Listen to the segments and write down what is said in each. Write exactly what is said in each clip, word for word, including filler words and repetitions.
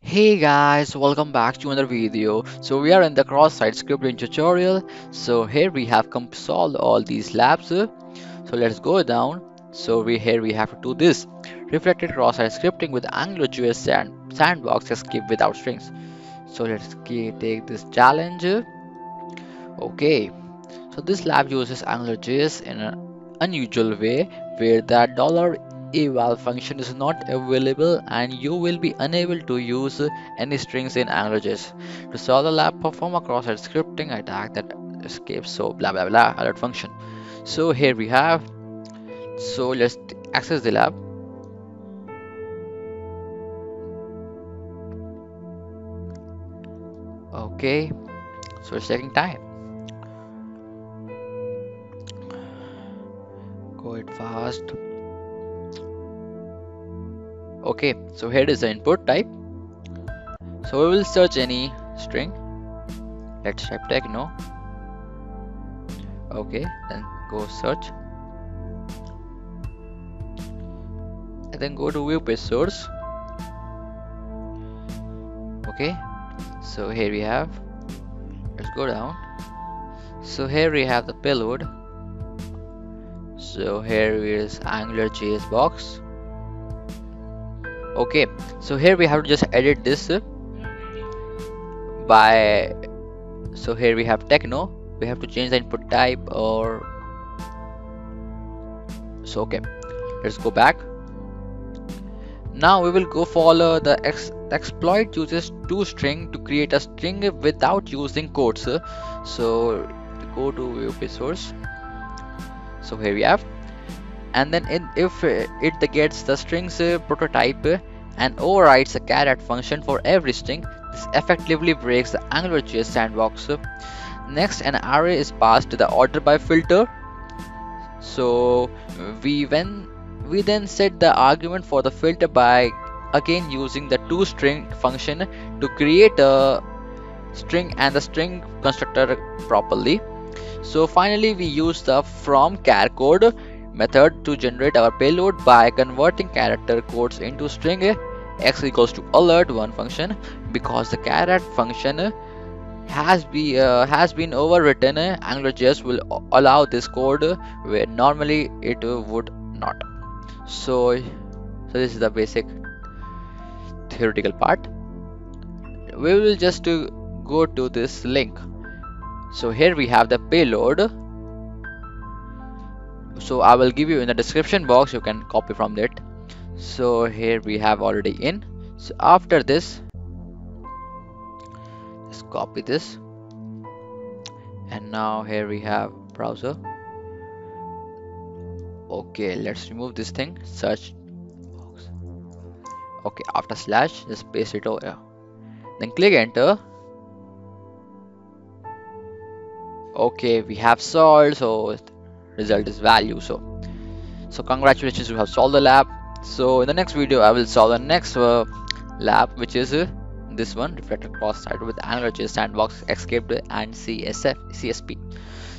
Hey guys, welcome back to another video. So we are in the cross-site scripting tutorial. So here we have solved all these labs. So let's go down. So we here we have to do this. Reflected cross-site scripting with AngularJS and sandbox escape without strings. So let's take this challenge. Okay. So this lab uses AngularJS in an unusual way where that $eval function is not available and you will be unable to use any strings in AngularJS. To solve the lab, perform a cross-site scripting attack that escapes so blah blah blah alert function. So here we have. So let's access the lab. Okay, so it's taking time. Go it fast. Okay, so here is the input type. So we will search any string. Let's type tag no. Okay, then go search. And then go to view page source. Okay, so here we have. Let's go down. So here we have the payload. So here is AngularJS box. Okay, so here we have to just edit this by. So here we have techno. We have to change the input type or. So okay, let's go back. Now we will go follow the ex exploit uses toString to create a string without using quotes. So go to view page source. So here we have, and then in, if it gets the strings uh, prototype uh, and overrides the charAt function for every string, this effectively breaks the AngularJS sandbox. Next, an array is passed to the orderBy filter. So we when we then set the argument for the filter by again using the toString function to create a string and the string constructor properly. So finally we use the fromCharCode method to generate our payload by converting character codes into string x equals to alert one function, because the charAt function has, be, uh, has been overwritten. AngularJS will allow this code where normally it would not. So, so this is the basic theoretical part. We will just uh, go to this link. So here we have the payload. So I will give you in the description box, you can copy from that. So here we have already in. So after this, just copy this. And now here we have browser. Okay, let's remove this thing. Search box. Okay, after slash, just paste it over here. Then click enter. Okay, we have solved, so result is value. So, so congratulations, you have solved the lab. So in the next video, I will solve the next uh, lab, which is uh, this one, reflected cross-site with AngularJS sandbox escape and C S F, C S P.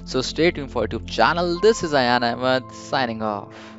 So stay tuned for our YouTube channel. This is Ayan Ahmad signing off.